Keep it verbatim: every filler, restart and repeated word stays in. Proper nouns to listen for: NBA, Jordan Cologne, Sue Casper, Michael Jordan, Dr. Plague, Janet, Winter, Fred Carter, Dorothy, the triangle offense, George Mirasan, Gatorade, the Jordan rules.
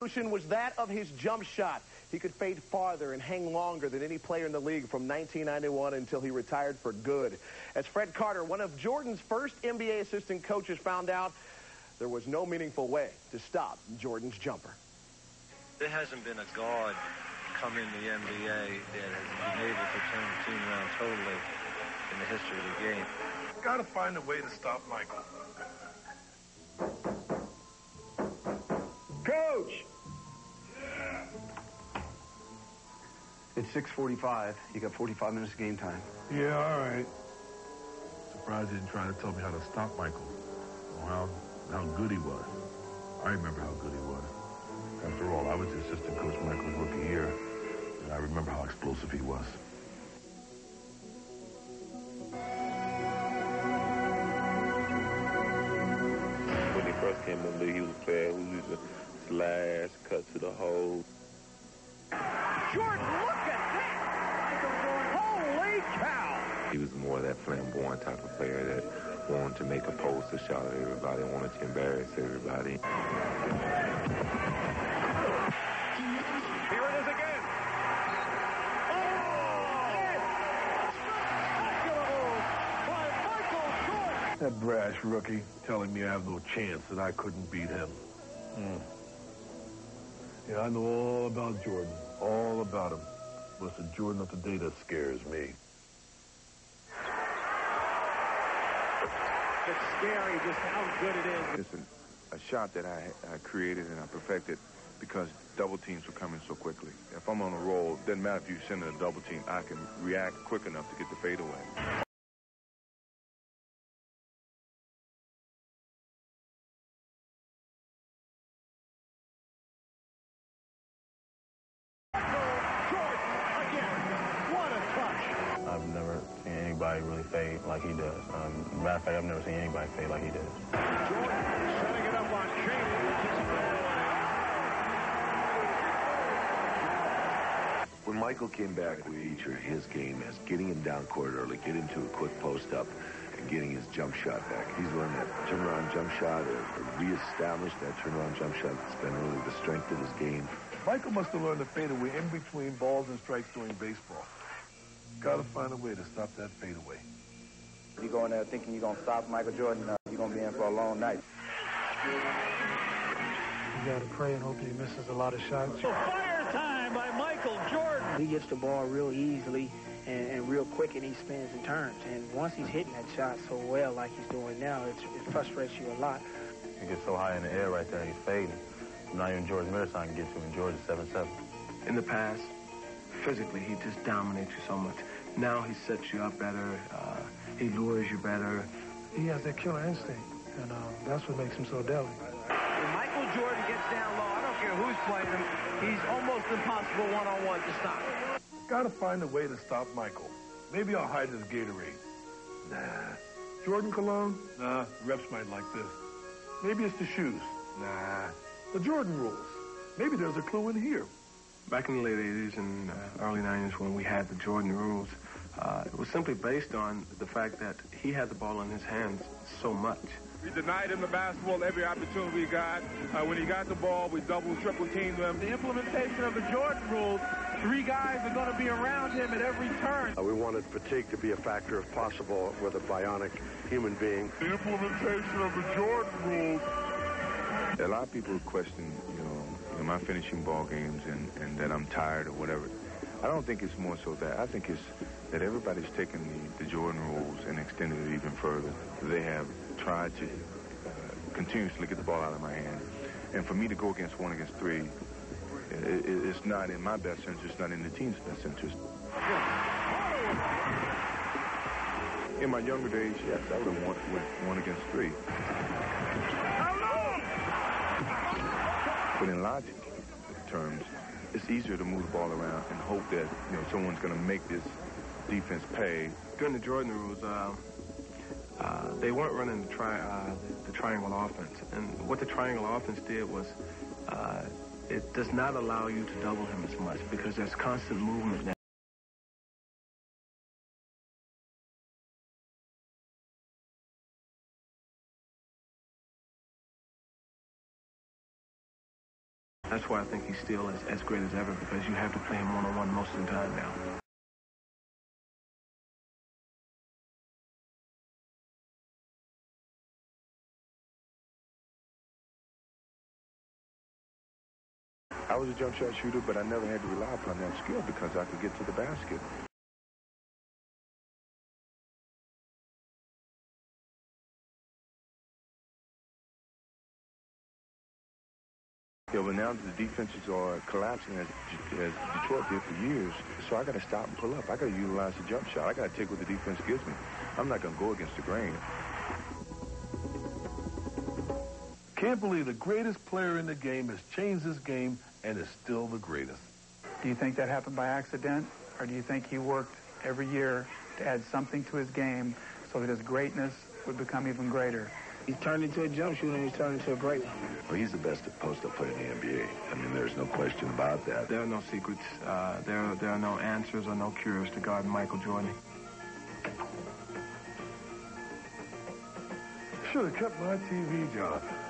Solution was that of his jump shot. He could fade farther and hang longer than any player in the league from nineteen ninety-one until he retired for good. As Fred Carter, one of Jordan's first N B A assistant coaches, found out, there was no meaningful way to stop Jordan's jumper. There hasn't been a guard come in the N B A that has been able to turn the team around totally in the history of the game. Gotta find a way to stop Michael. Coach! Yeah. It's six forty-five. You got forty-five minutes of game time. Yeah, all right. Surprised you didn't try to tell me how to stop Michael. Or how, how good he was. I remember how good he was. After all, I was the assistant coach Michael's rookie year, and I remember how explosive he was. When he first came in the league, he was a player who used to slash, cut to the hole. Jordan, look at that! Holy cow! He was more of that flamboyant type of player that wanted to make a poster shot at everybody, wanted to embarrass everybody. Here it is again. That brash rookie telling me I have no chance, that I couldn't beat him. Mm. Yeah, I know all about Jordan, all about him. But it's the Jordan of today that scares me. It's scary just how good it is. Listen, a shot that I, I created and I perfected because double teams were coming so quickly. If I'm on a roll, it doesn't matter if you send in a double team, I can react quick enough to get the fadeaway. I've never seen anybody really fade like he does. Um, matter of fact, I've never seen anybody fade like he does. Jordan setting it up on Cheney. When Michael came back, we featured his game as getting him down court early, getting to a quick post-up, and getting his jump shot back. He's learned that turnaround jump shot, or reestablished that turnaround jump shot that's been really the strength of his game. Michael must have learned to fade away in between balls and strikes during baseball. Gotta find a way to stop that fadeaway. You go in there thinking you're gonna stop Michael Jordan, uh, you're gonna be in for a long night. You gotta pray and hope he misses a lot of shots. So fire time by Michael Jordan. He gets the ball real easily and, and real quick, and he spins and turns. And once he's hitting that shot so well, like he's doing now, it's, it frustrates you a lot. He gets so high in the air right there, he's fading. Not even George Mirasan can get to him. George is seven seven. In the past, physically, he just dominates you so much. Now he sets you up better. Uh, he lures you better. He has that killer instinct, and uh, that's what makes him so deadly. When Michael Jordan gets down low, I don't care who's playing him, he's almost impossible one-on-one to stop. Gotta find a way to stop Michael. Maybe I'll hide his Gatorade. Nah. Jordan Cologne? Nah, reps might like this. Maybe it's the shoes. Nah. The Jordan rules. Maybe there's a clue in here. Back in the late eighties and uh, early nineties, when we had the Jordan rules, uh, it was simply based on the fact that he had the ball in his hands so much. We denied him the basketball every opportunity we got. Uh, when he got the ball, we double, triple teamed him. The implementation of the Jordan rules, three guys are going to be around him at every turn. Uh, we wanted fatigue to be a factor, if possible, with a bionic human being. The implementation of the Jordan rules. A lot of people question, you know, my finishing ball games and, and that I'm tired or whatever. I don't think it's more so that. I think it's that everybody's taken the, the Jordan rules and extended it even further. They have tried to uh, continuously get the ball out of my hand. And for me to go against one against three, it, it, it's not in my best interest, not in the team's best interest. In my younger days, yes, I would have won one against three. But in logic terms, it's easier to move the ball around and hope that, you know, someone's going to make this defense pay. During the Jordan rules, uh, uh, they weren't running the, tri uh, the, the triangle offense. And what the triangle offense did was uh, it does not allow you to double him as much because there's constant movement now. that's why I think he's still as, as great as ever, because you have to play him one-on-one most of the time now. I was a jump shot shooter, but I never had to rely upon that skill because I could get to the basket. Yeah, well, now the defenses are collapsing as, as Detroit did for years, so I got to stop and pull up. I got to utilize the jump shot. I got to take what the defense gives me. I'm not going to go against the grain. Can't believe the greatest player in the game has changed his game and is still the greatest. Do you think that happened by accident, or do you think he worked every year to add something to his game so that his greatness would become even greater? He's turned into a jump shooter, and he's turned into a great one. Well, he's the best post-up player in the N B A. I mean, there's no question about that. There are no secrets. Uh, there, are, there are no answers or no cures to guarding Michael Jordan. Should have kept my T V job.